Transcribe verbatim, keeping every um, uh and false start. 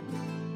What?